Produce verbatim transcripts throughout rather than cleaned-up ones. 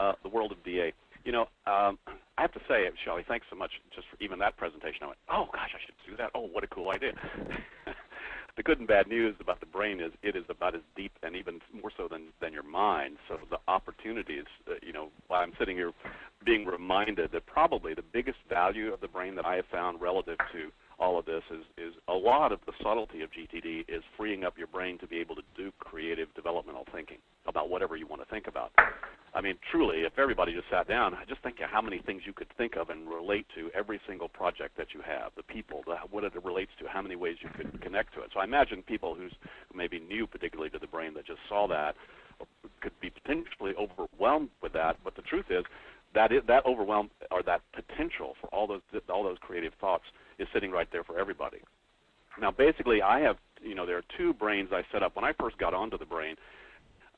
uh, the world of D A. You know, um, I have to say, Shelly, thanks so much just for even that presentation. I went, oh gosh, I should do that. Oh, what a cool idea. The good and bad news about the brain is it is about as deep and even more so than, than your mind. So the opportunities, uh, you know, while I'm sitting here being reminded that probably the biggest value of the brain that I have found relative to all of this is, is a lot of the subtlety of G T D is freeing up your brain to be able to do creative developmental thinking about whatever you want to think about. I mean, truly, if everybody just sat down, just think of how many things you could think of and relate to every single project that you have, the people, the, what it relates to, how many ways you could connect to it. So I imagine people who's, who may be new particularly to the brain that just saw that could be potentially overwhelmed with that, but the truth is that, is, that overwhelm or that potential for all those, all those creative thoughts is sitting right there for everybody. Now basically I have, you know, there are two brains I set up. When I first got onto the brain,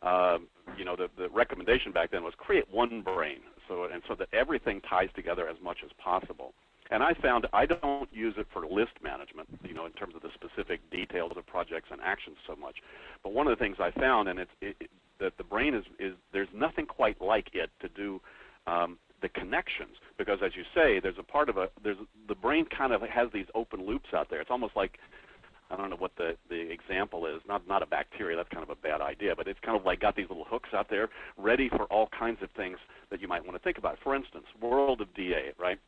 Uh, you know, the, the recommendation back then was create one brain, so and so that everything ties together as much as possible. And I found I don't use it for list management, you know, in terms of the specific details of projects and actions so much. But one of the things I found, and it's it, it, that the brain is, is there's nothing quite like it to do um, the connections, because as you say, there's a part of a there's the brain kind of has these open loops out there. It's almost like, I don't know what the, the example is, not, not a bacteria, that's kind of a bad idea, but it's kind of like got these little hooks out there ready for all kinds of things that you might want to think about. For instance, world of D A, right?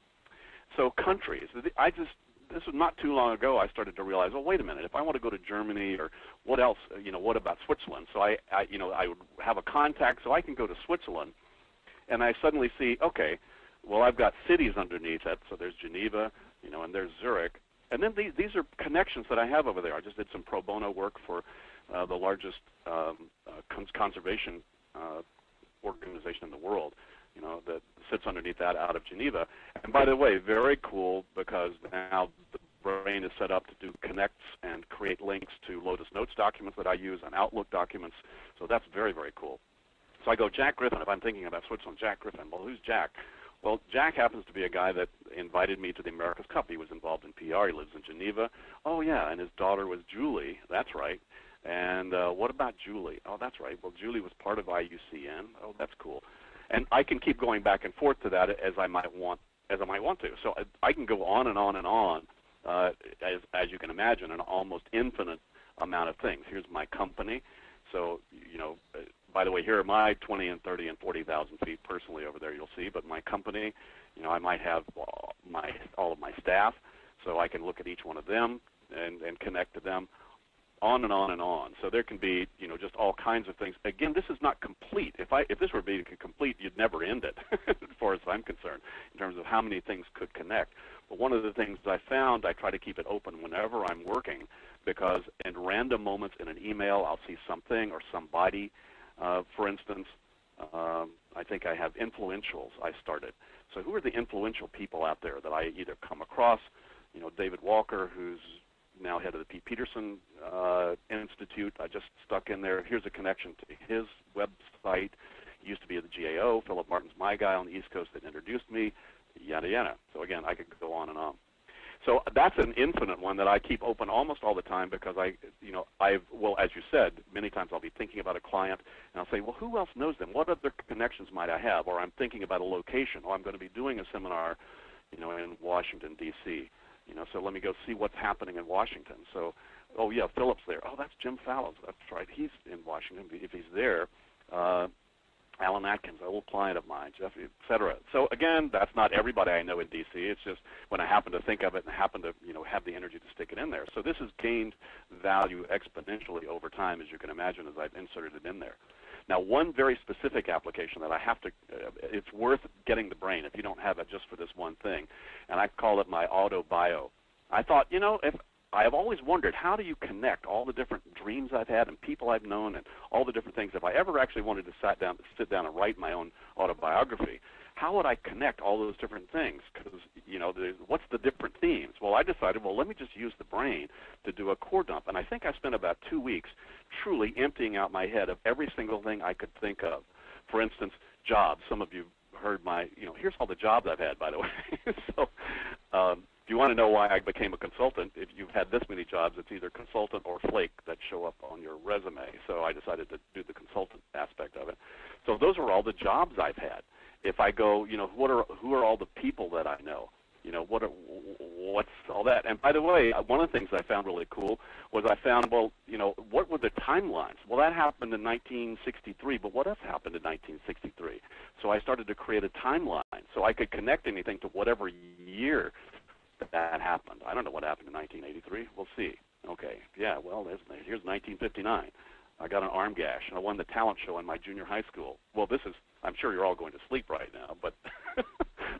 So countries, I just, this was not too long ago I started to realize, well, wait a minute, if I want to go to Germany or what else, you know, what about Switzerland? So I, I you know, I would have a contact so I can go to Switzerland, and I suddenly see, okay, well, I've got cities underneath that, so there's Geneva, you know, and there's Zurich. And then these, these are connections that I have over there. I just did some pro bono work for uh, the largest um, uh, cons conservation uh, organization in the world, you know, that sits underneath that out of Geneva. And by the way, very cool, because now the brain is set up to do connects and create links to Lotus Notes documents that I use and Outlook documents. So that's very, very cool. So I go, Jack Griffin, if I'm thinking about Switzerland, Jack Griffin, well, who's Jack? Well, Jack happens to be a guy that invited me to the America's Cup. He was involved in P R. He lives in Geneva. Oh, yeah, and his daughter was Julie. That's right. And uh, what about Julie? Oh, that's right. Well, Julie was part of I U C N. Oh, that's cool. And I can keep going back and forth to that as I might want, as I might want to. So I, I can go on and on and on, uh, as, as you can imagine, an almost infinite amount of things. Here's my company. So, you know, by the way, here are my twenty and thirty and forty thousand feet personally over there you'll see, but my company, you know, I might have all, my, all of my staff, so I can look at each one of them and, and connect to them, on and on and on. So there can be, you know, just all kinds of things. Again, this is not complete. If, I, if this were being complete, you'd never end it, as far as I'm concerned, in terms of how many things could connect. But one of the things I found, I try to keep it open whenever I'm working, because in random moments in an email, I'll see something or somebody. Uh, for instance, um, I think I have influentials I started. So who are the influential people out there that I either come across? You know, David Walker, who's now head of the Pete Peterson uh, Institute. I just stuck in there. Here's a connection to his website. He used to be at the G A O. Philip Martin's my guy on the East Coast that introduced me, yada, yada. So again, I could go on and on. So that's an infinite one that I keep open almost all the time, because I, you know, I've, well, as you said, many times I'll be thinking about a client and I'll say, well, who else knows them? What other connections might I have? Or I'm thinking about a location, or I'm going to be doing a seminar, you know, in Washington, D C, you know, so let me go see what's happening in Washington. So, oh yeah, Philip's there. Oh, that's Jim Fallows. That's right. He's in Washington. If he's there, uh, Alan Atkins, an old client of mine, Jeffy, et cetera. So again, that's not everybody I know in D C. It's just when I happen to think of it and happen to, you know, have the energy to stick it in there. So this has gained value exponentially over time, as you can imagine, as I've inserted it in there. Now, one very specific application that I have to, uh, it's worth getting the brain if you don't have it just for this one thing, and I call it my auto bio. I thought, you know, if I have always wondered, how do you connect all the different dreams I've had and people I've known and all the different things? If I ever actually wanted to sit down, sit down and write my own autobiography, how would I connect all those different things? Because, you know, what's the different themes? Well, I decided, well, let me just use the brain to do a core dump. And I think I spent about two weeks truly emptying out my head of every single thing I could think of. For instance, jobs. Some of you heard my, you know, here's all the jobs I've had, by the way. So um, If you want to know why I became a consultant, if you've had this many jobs, it's either consultant or flake that show up on your resume. So I decided to do the consultant aspect of it. So those are all the jobs I've had. If I go, you know, what are, who are all the people that I know? You know, what are, what's all that? And by the way, one of the things I found really cool was I found, well, you know, what were the timelines? Well, that happened in nineteen sixty-three, but what else happened in nineteen sixty-three? So I started to create a timeline so I could connect anything to whatever year that happened. I don't know what happened in nineteen eighty-three. We'll see. Okay, yeah, well, there's, here's nineteen fifty-nine. I got an arm gash, and I won the talent show in my junior high school. Well, this is, I'm sure you're all going to sleep right now, but...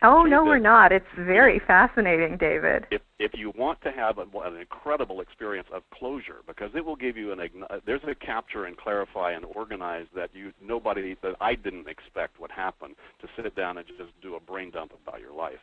Oh, no, we're not. It's very fascinating, David. If, if you want to have a, an incredible experience of closure, because it will give you an, there's a capture and clarify and organize that you, nobody, that I didn't expect would happen, to sit down and just do a brain dump about your life.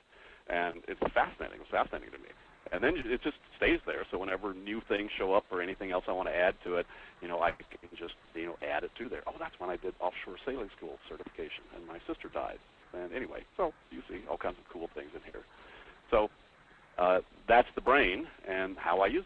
And it's fascinating. It's fascinating to me. And then it just stays there. So whenever new things show up or anything else I want to add to it, you know, I can just, you know, add it to there. Oh, that's when I did offshore sailing school certification, and my sister died. And anyway, so you see all kinds of cool things in here. So uh, that's the brain and how I use it.